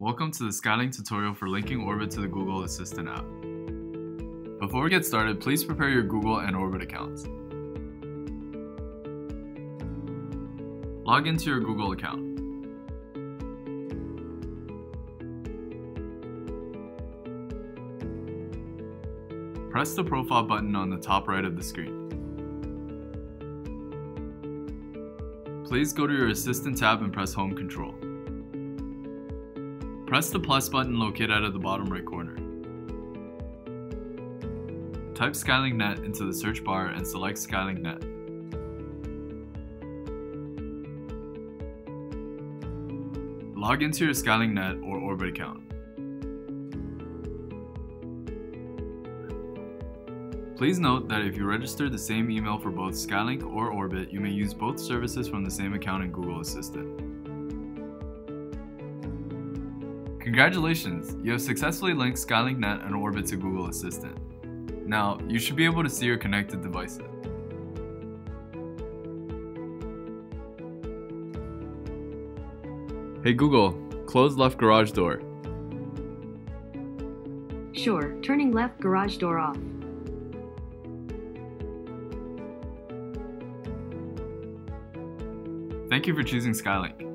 Welcome to the Skylink tutorial for linking Orbit to the Google Assistant app. Before we get started, please prepare your Google and Orbit accounts. Log into your Google account. Press the profile button on the top right of the screen. Please go to your Assistant tab and press Home Control. Press the plus button located at the bottom right corner. Type Skylink Net into the search bar and select Skylink Net. Log into your Skylink Net or Orbit account. Please note that if you register the same email for both Skylink or Orbit, you may use both services from the same account in Google Assistant. Congratulations! You have successfully linked Skylink Net and Orbit to Google Assistant. Now, you should be able to see your connected devices. Hey Google, close left garage door. Sure, turning left garage door off. Thank you for choosing Skylink.